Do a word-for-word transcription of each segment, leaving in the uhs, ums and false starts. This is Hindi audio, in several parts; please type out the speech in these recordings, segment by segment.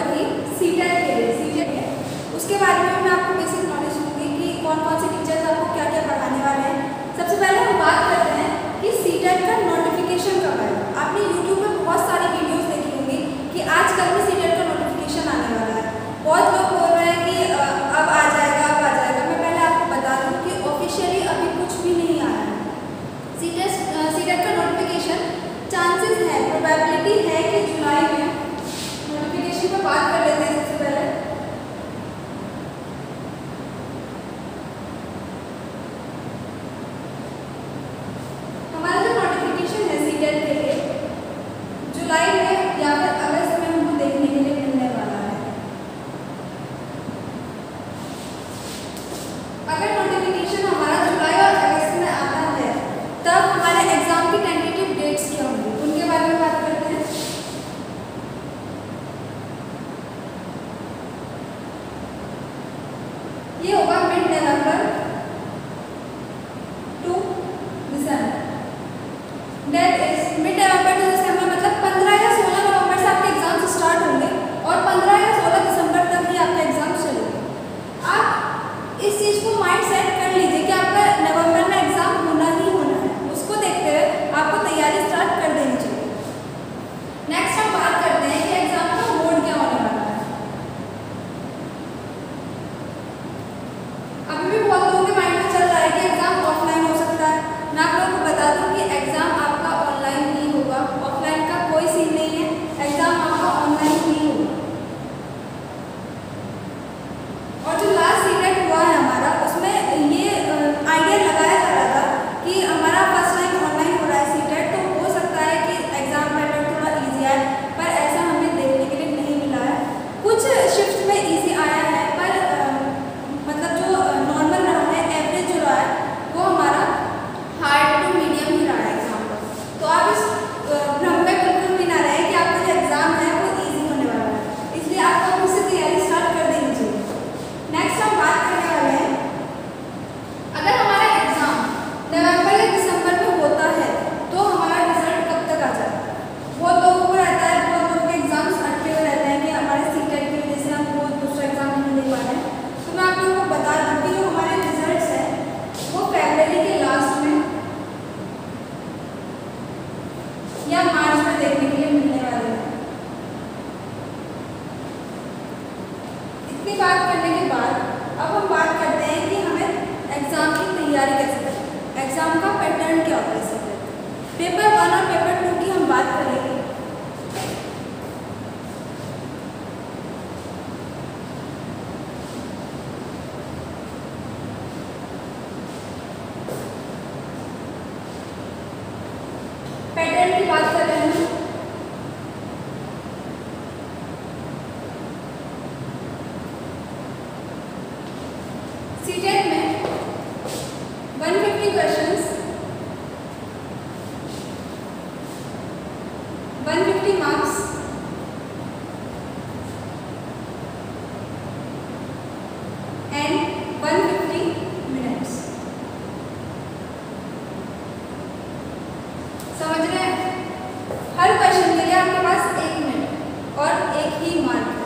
पर ही सीटेट के लिए सीटेट है उसके बारे में मैं आपको बेसिक नॉलेज दूँगी कि कौन कौन से टीचर्स आपको क्या क्या पढ़ाने वाले हैं। सबसे पहले हम बात करते हैं कि सीटेट का नोटिफिकेशन कब आएगा। आपने यूट्यूब में बहुत सारी वीडियोज़ देखी होंगी कि आजकल में सीटेट का नोटिफिकेशन आने वाला है। बहुत लोग बोल रहे हैं कि अब आ जाएगा अब आ जाएगा। मैं पहले आपको बता दूँ कि ऑफिशियली अभी कुछ भी नहीं आया है। सीटेट सीटेट का नोटिफिकेशन चांसेस है, प्रोबेबिलिटी है कि जुलाई में नोटिफिकेशन पर बात कर लेते हैं। सबसे पहले हमारा जो नोटिफिकेशन है सीटेट के लिए जुलाई में या फिर अगस्त में हमको देखने के लिए मिलने वाला है। अगर नोटिफिकेशन हमारा जुलाई और अगस्त में आता है तब हमारे एग्जाम की टेंटेटिव डेट्स क्या होंगी उनके बारे में बात करते हैं। ये होगा mid November to December. Date is mid November to December मतलब पंद्रह या सोलह नवंबर से आपके एग्जाम स्टार्ट होंगे और पंद्रह या सोलह दिसंबर तक ही आपका एग्जाम चलेगा। आप इस चीज़ को माइंड सेट कर लीजिए कि आपका नवंबर में एग्जाम होना ही होना है। उसको देखते हुए आपको तैयारी स्टार्ट कर देनी चाहिए। नेक्स्ट हम बात करते हैं कि एग्जाम का मोड क्या होने वाला है। अभी भी बहुत लोगों के माइंड में चल रहा है कि एग्ज़ाम ऑफलाइन हो सकता है। मैं आप लोगों को बता दूं कि एग्ज़ाम आपका ऑनलाइन ही होगा। ऑफलाइन का कोई सीन नहीं है, एग्ज़ाम आपका ऑनलाइन ही होगा। और जो लास्ट सीटेट हुआ है हमारा उसमें ये आइडिया लगाया जा रहा था कि हमारा फर्स्ट टाइम ऑनलाइन हो रहा है सीटेट, तो हो सकता है कि एग्ज़ाम पैटर्न थोड़ा ईजी आए, पर ऐसा हमें देखने के लिए नहीं मिला है। कुछ शिफ्ट में ईजी आया है पर मतलब जो नॉर्मल रहा है, एवरेज जो रहा है वो हमारा हार्ड टू मीडियम ही रहा है एग्जाम का। तो आप इस भ्रम में बिल्कुल भी ना रहे कि आपका जो एग्ज़ाम है वो ईजी होने वाला है, इसलिए आपको उससे तैयारी स्टार्ट कर देनी चाहिए। नेक्स्ट हम बात करने वाले हैं अगर हमारा एग्ज़ाम नवंबर या दिसंबर में होता है तो हमारा रिजल्ट कब तक आ जाता है। बहुत लोगों को रहता है, बहुत लोगों के एग्ज़ाम्स अटके हुए रहते हैं कि हमारे सीटेट की वजह से हम वो दूसरा एग्ज़ाम नहीं दे पा रहे हैं। तो मैं आप लोगों को बता दूं कि जो हमारे रिजल्ट्स हैं वो फरवरी के लास्ट में या मार्च में देखने के लिए मिलने वाले हैं। इतनी बात करने के बाद अब हम बात करते हैं कि हमें एग्ज़ाम की तैयारी कैसे करें, एग्ज़ाम का पैटर्न क्या होगा। इसमें पेपर वन और पेपर टू की हम बात करेंगे। पैटर्न की बात कर रहे हैं सीटेट में एक सौ पचास क्वेश्चंस, एक सौ पचास मार्क्स, समझ रहे हैं। हर क्वेश्चन के लिए आपके पास एक मिनट और एक ही मार्क।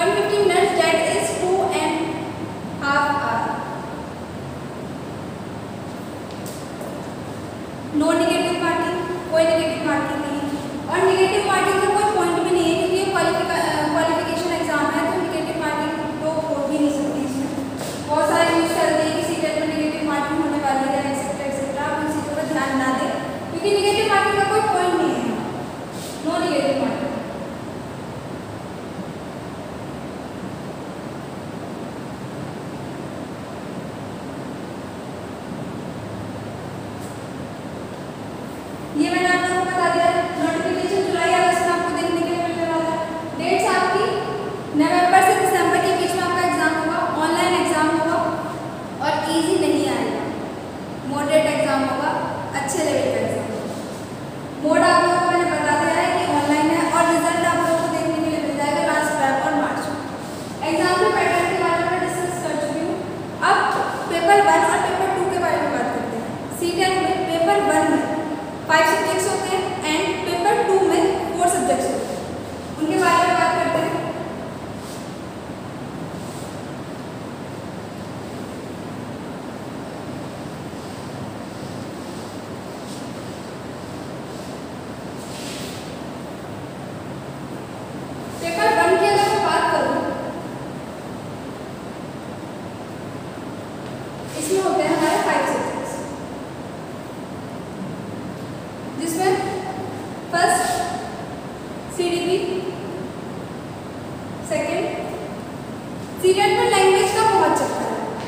एक सौ पचास minutes that is two and half hour. No negative marking, कोई नेगेटिव मार्किंग नहीं। और नेगेटिव मार्किंग का कोई पॉइंट भी नहीं है क्योंकि क्वालिफिकेशन एग्जाम है तो नेगेटिव मार्किंग तो हो भी नहीं सकती। इसमें बहुत सारे न्यूज़ चल रही है कि सीटेट में नेगेटिव मार्किंग होने वाली है ध्यान ना दें क्योंकि नेगेटिव मार्किंग का कोई पॉइंट नहीं है। No negative marking. ये मैंने आपको बता दिया नोटिफिकेशन जुलाई अगस्त में पीरियड में लैंग्वेज का बहुत चलता है,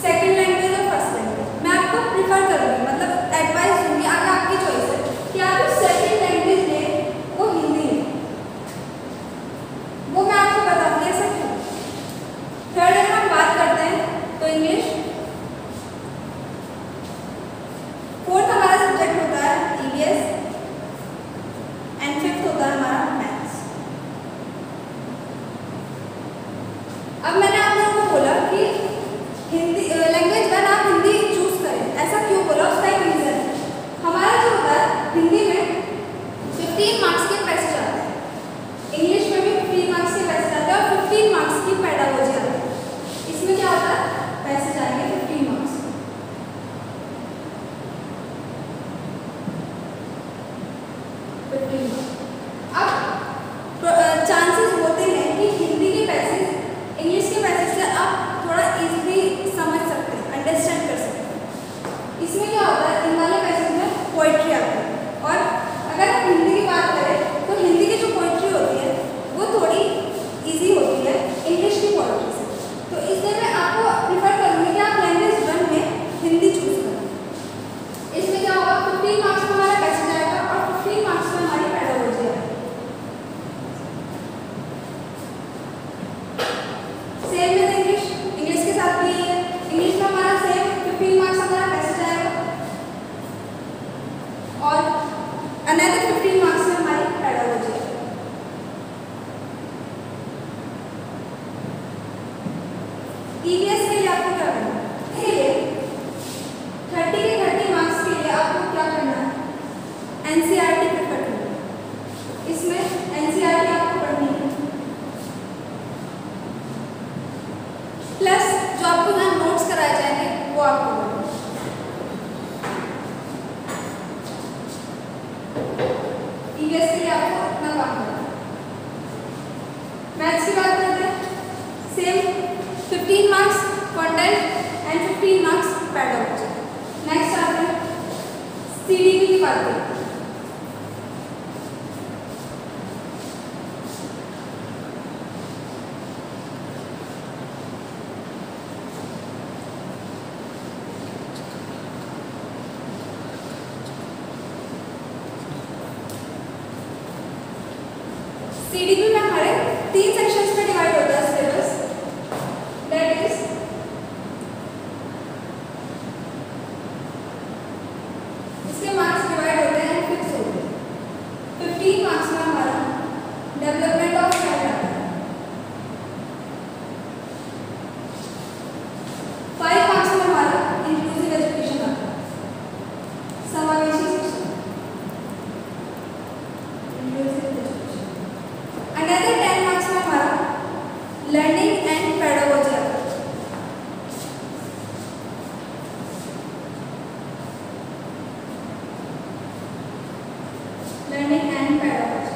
सेकंड लैंग्वेज और फर्स्ट लैंग्वेज। मैं आपको प्रिफर करूँगी, मतलब एडवाइस दूँगी, आगे आपकी चॉइस है कि आप जो सेकेंड लैंग्वेज लें वो हिंदी है, वो मैं आपको बताऊँगी ऐसा क्यों। थर्ड अगर हम बात करते हैं तो इंग्लिश। फोर्थ हमारा सब्जेक्ट होता है E B S and fifth होता है हमारा मैथ्स। अब मैंने आप लोगों को बोला कि हिंदी लैंग्वेज वन आप हिंदी चूज करें, ऐसा क्यों बोला उसका एक रीज़न है। हमारा जो होता है हिंदी में फिफ्टीन मार्क्स के पैसे आते हैं, इंग्लिश में भी फिफ्टीन मार्क्स के पैसे आते हैं और फिफ्टीन मार्क्स की पैडागोजी आती है। इसमें क्या होता है, पैसे जाएंगे फिफ्टीन मार्क्स। अब चांसेस होते हैं कि हिंदी के पैसेज इंग्लिश के पैसेज से आप थोड़ा इजीली समझ सकते हैं, अंडरस्टैंड कर सकते हैं। इसमें क्या होता है, इन वाले पैसेज में पोइट्री आती है, और अगर हम हिंदी की बात करें तो हिंदी की जो पोइट्री होती है वो थोड़ी इजी होती है इंग्लिश की पोइट्री से। तो इसलिए मैं आपको प्रिफर करूँगी कि आप लैंग्वेज वन में हिंदी चूज करें। इसमें क्या होगा, फिफ्टीन मार्क्स में हमारा पैसेज आएगा और फिफ्टीन मार्क्स में हमारी पैडागोजी आएगी। सेम है इंग्लिश, इंग्लिश के साथ भी है, इंग्लिश में हमारा सेम फिफ्टीन मार्क्स हमारा पैसेज आएगा और अनदर फिफ्टीन मार्क्स में हमारी पैडागोजी आएगी। ई बी एस के लिए आपको क्या करना है, थर्टी के थर्टी मार्क्स के लिए आपको क्या करना है, N C E R T prefer करनी। इसमें N C E R T आपको पढ़नी है, प्लस जो आपको यहाँ नोट्स कराए जाएंगे वो आपको ई बी एस के लिए आपको अपना काम करना। मैथ्स की बात करते हैं, same fifteen marks content and fifteen marks pedagogy. Next आते हैं सी डी जी की बात करते हैं। सी डी जी में हमारे तीन सेक्शंस में डिवाइड होता है सिलेबस, दैट इज इसके मार्क्स डिवाइड होते हैं फिक्स होते हैं। फिफ्टीन मार्क्स में हमारा डेवलपमेंट ऑफ स्किल आता है, फाइव मार्क्स में हमारा इंक्लूसिव एजुकेशन आता है, समावेशी शिक्षा inclusive education. Another ten marks में हमारा लर्निंग एंड पैडागोजी आता है। लर्निंग एंड पैडागोजी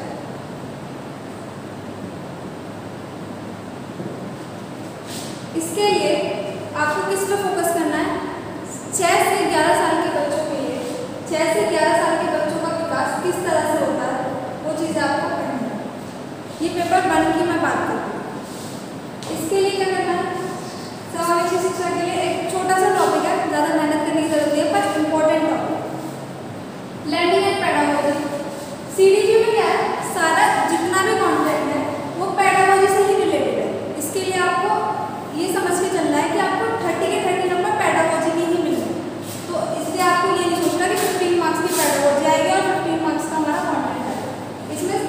इसके लिए आपको किस पे फोकस करना है, छः से ग्यारह साल के बच्चों के लिए छः से ग्यारह साल के बच्चों का विकास किस तरह से होता है वो चीज़ें आपको करनी है। ये पेपर वन की मैं बात करूँ, इसके लिए क्या करना है, समावेशी शिक्षा के लिए एक छोटा सा टॉपिक है, ज़्यादा मेहनत करने की जरूरत नहीं है पर important topic, learning and pedagogy. C D G में क्या है, सारा जितना भी कॉन्टेंट है वो पैडागोजी से ही रिलेटेड है। इसके लिए आपको ये समझ के चलना है कि आपको थर्टी के थर्टी नंबर पैडागोजी में ही मिलेंगे, तो इसलिए आपको ये नहीं सोचना कि फिफ्टीन मार्क्स की पैडागोजी आएगी और फिफ्टीन मार्क्स का हमारा कॉन्टेंट है। इसमें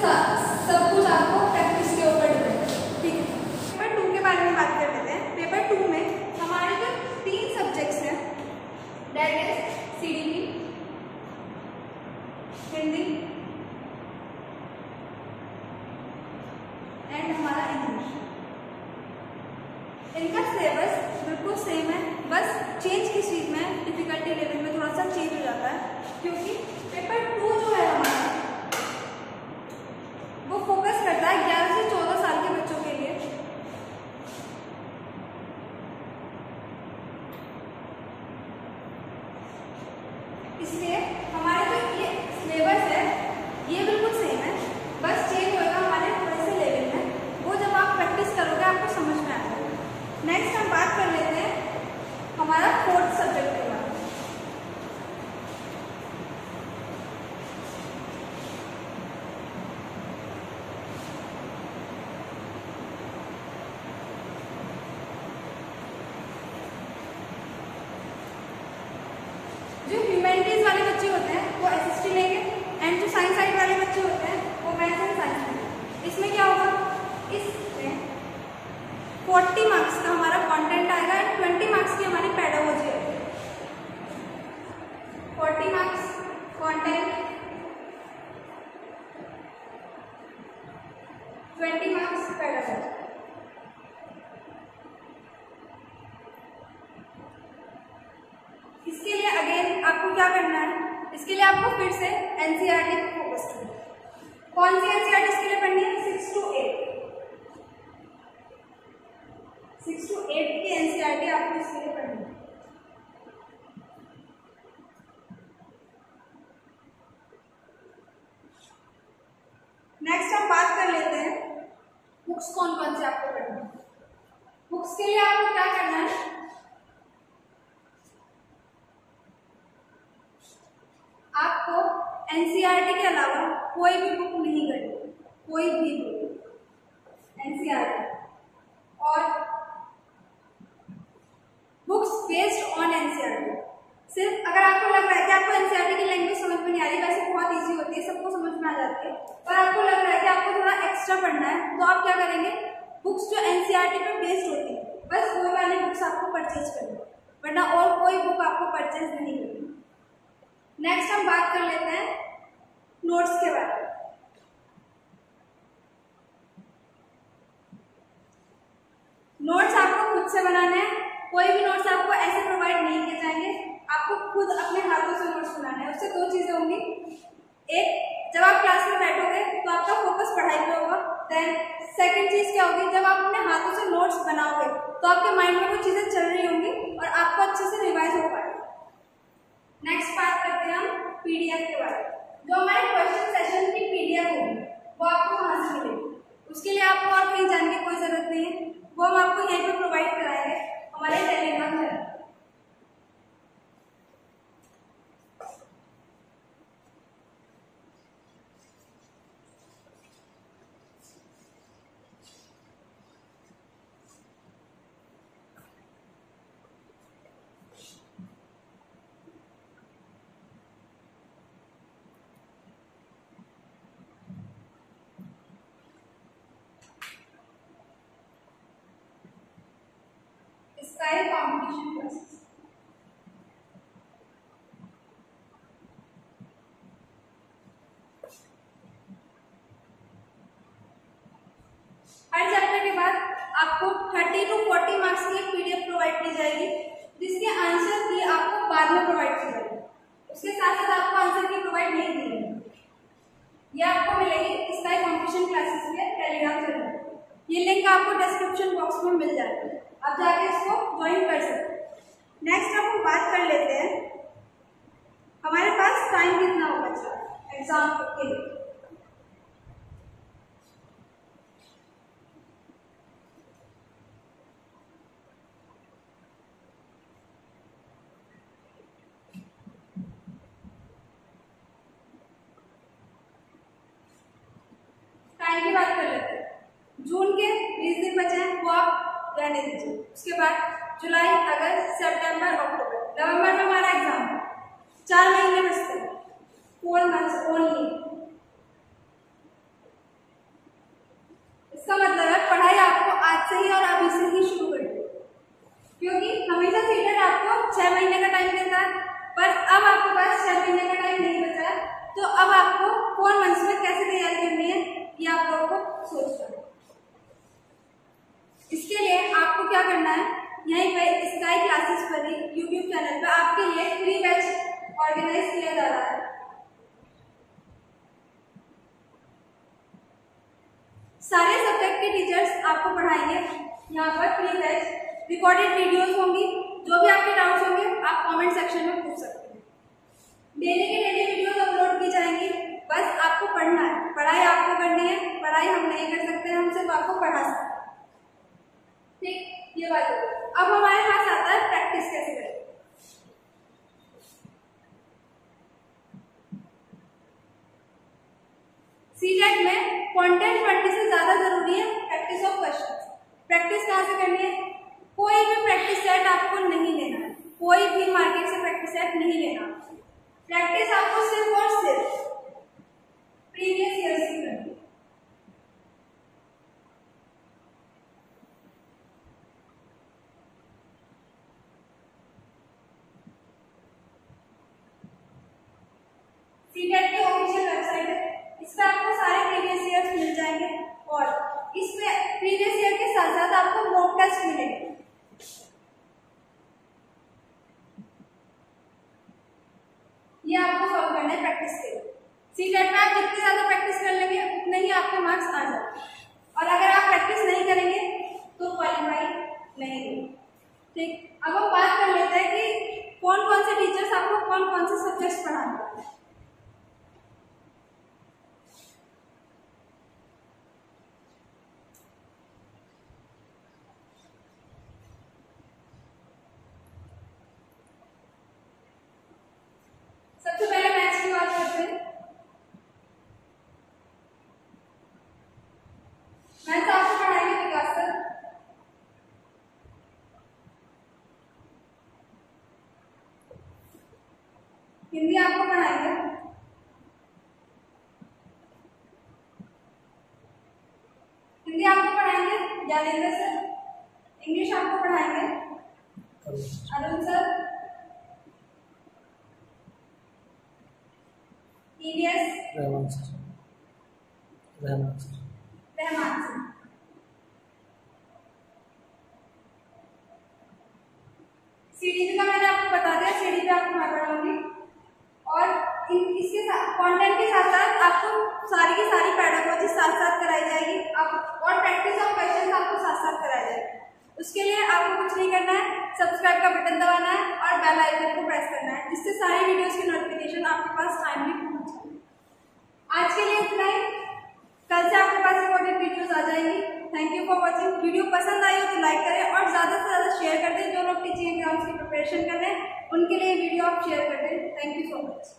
सब कुछ आपको प्रैक्टिस के ऊपर डिपेंड है, ठीक है। पेपर टू के बारे में बात कर लेते हैं। पेपर टू में हमारे जो तीन सब्जेक्ट्स हैं, that is C D G, Hindi and हमारा इंग्लिश। इनका सिलेबस बिल्कुल सेम है, बस चेंज की चीज में डिफिकल्टी लेवल में थोड़ा सा चेंज हो जाता है, क्योंकि पेपर टू जो है हमारा वो फोकस करता है ग्यारह से चौदह साल के बच्चों के लिए। इसलिए हमारे जो तो ये सिलेबस है ये बिल्कुल सेम है, बस चेंज होगा हमारे थोड़े से लेवल में, वो जब आप प्रैक्टिस करोगे आपको समझ में आएगा। Twenty marks pedagogy. इसके लिए अगेन आपको क्या करना है, इसके लिए आपको फिर से एनसीईआरटी पर फोकस करना है। कौन सी एनसीईआरटी इसके लिए पढ़नी है? Six to eight six to eight की एनसीईआरटी आपको इसके लिए पढ़नी है। नेक्स्ट हम बात कर लेते हैं बुक्स कौन कौन से आपको पढ़नी है। बुक्स के लिए आपको क्या करना है, आपको एनसीईआरटी के अलावा कोई भी बुक नहीं करनी, कोई भी बुक एनसीईआरटी और बुक्स बेस्ड ऑन एनसीईआरटी। सिर्फ अगर आपको लग रहा है कि आपको एनसीईआरटी की लैंग्वेज समझ में नहीं आ रही, वैसे बहुत इजी होती है, सबको समझ में आ जाती है, पर आपको लग रहा है कि आपको थोड़ा एक्स्ट्रा पढ़ना है, तो आप क्या करेंगे, बुक्स जो एनसीईआरटी पर बेस्ड होती है बस वो वाली बुक्स आपको परचेज करनी, वरना और कोई बुक आपको परचेज नहीं करनी। नेक्स्ट हम बात कर लेते हैं नोट्स के बारे में। नोट्स आपको खुद से बनाने हैं, कोई भी नोट्स आपको ऐसे प्रोवाइड नहीं किए जाएंगे, आपको खुद अपने हाथों से नोट्स बनाने हैं। उससे दो चीजें होंगी, एक जब आप क्लास में बैठोगे तो आपका फोकस पढ़ाई पे होगा, देन सेकेंड चीज क्या होगी, जब आप अपने हाथों से नोट्स बनाओगे तो आपके माइंड में वो चीजें चल रही होंगी और आपको अच्छे से रिवाइज हो पाएगा। नेक्स्ट बात करते हैं हम पीडीएफ के बारे में। जो हमारे क्वेश्चन सेशन की पीडीएफ होगी वो आपको कहाँ से मिलेगी, उसके लिए आपको और कहीं जाने की कोई जरूरत नहीं है, वो हम आपको यहीं पे प्रोवाइड कराएंगे हमारे Telegram channel. Sky Competition Classes, हर चैप्टर के बाद आपको थर्टी टू फोर्टी मार्क्स की एक पीडीएफ प्रोवाइड की जाएगी, जिसके आंसर भी आपको बाद में प्रोवाइड की जाएगी, उसके साथ साथ आपको आंसर की प्रोवाइड नहीं दी जाएगी। यह आपको मिलेगी स्काई कॉम्पिटिशन क्लासेस के टेलीग्राम चैनल। ये लिंक आपको डिस्क्रिप्शन बॉक्स में मिल जाएगी, आप जाके इसको ज्वाइन कर सकते हैं। नेक्स्ट अब हम बात कर लेते हैं हमारे पास टाइम कितना होगा चाहिए एग्जाम के लिए। टाइम की बात कर लेते हैं, जून के बीस दिन बचे हैं वो आप रहने दीजिए, उसके बाद जुलाई अगस्त सितंबर अक्टूबर नवंबर में हमारा एग्जाम है, चार महीने बचते हैं, फोर मंथ्स ओनली। इसका मतलब है पढ़ाई आपको आज से ही और अभी से ही शुरू करनी है, क्योंकि हमेशा सीटेट आपको छह महीने का टाइम देता है, पर अब आपके पास छह महीने का टाइम नहीं बचा है, तो अब आपको फोर मंथ्स में कैसे तैयारी करनी है ये आप लोगों को सोचना है। इसके लिए आपको क्या करना है, यहीं पर स्काई क्लासेस पर ही यूट्यूब चैनल पर आपके लिए फ्री बैच ऑर्गेनाइज किया जा रहा है। सारे सब्जेक्ट के टीचर्स आपको पढ़ाएंगे, यहाँ पर फ्री बैच रिकॉर्डेड वीडियोस होंगी, जो भी आपके डाउट्स होंगे आप कमेंट सेक्शन में पूछ सकते हैं। डेली के डेली वीडियोस अपलोड की जाएंगी, बस आपको पढ़ना है, पढ़ाई आपको करनी है, पढ़ाई हम नहीं कर सकते, हम सिर्फ आपको पढ़ा सकते हैं। ठीक, ये बात है। अब हमारे पास आता है प्रैक्टिस कैसे करें। सीटेट में कंटेंट पढ़ने से ज्यादा जरूरी है प्रैक्टिस ऑफ क्वेश्चंस। प्रैक्टिस कहाँ से करनी है, कोई भी प्रैक्टिस सेट आपको नहीं लेना है, कोई भी मार्केट से प्रैक्टिस सेट नहीं लेना। प्रैक्टिस आपको सिर्फ और सिर्फ प्रीवियस ईयर से करनी है। सीटेट की ऑफिशियल वेबसाइट है, इस पर आपको सारे प्रीवियस ईयर्स मिल जाएंगे और नहीं करेंगे तो क्वालिफाई नहीं होंगे। ठीक, अब हम बात कर लेते हैं कि कौन कौन से टीचर्स आपको कौन कौन से सब्जेक्ट्स पढ़ाते हैं। हिंदी आपको पढ़ाएंगे, हिंदी आपको पढ़ाएंगे ज्ञानेंद्र सर, इंग्लिश आपको पढ़ाएंगे Arun sir, EVS Rahman sir, Rahman sir, Rahman sir. CDP का मैंने आपको बता दिया, सीडीपी आपको मैं पढ़ाऊंगी और इसके साथ कंटेंट के साथ साथ आपको सारी की सारी पेडागोजी साथ साथ कराई जाएगी। आप और प्रैक्टिस ऑफ क्वेश्चन आपको साथ साथ कराए जाएंगे। उसके लिए आपको कुछ नहीं करना है, सब्सक्राइब का बटन दबाना है और बेल आइकन को प्रेस करना है, जिससे सारी वीडियोस की नोटिफिकेशन आपके पास टाइमली पहुंच जाए। आज के लिए इतना ही, कल से आपके पास रिकॉर्डेड वीडियोज आ जाएगी। Thank you for watching. Video पसंद आई हो तो लाइक करें और ज़्यादा से ज़्यादा शेयर कर दें। जो लोग टीचिंग एग्जाम्स की प्रिपरेशन कर रहे हैं उनके लिए वीडियो आप शेयर कर दें। Thank you so much.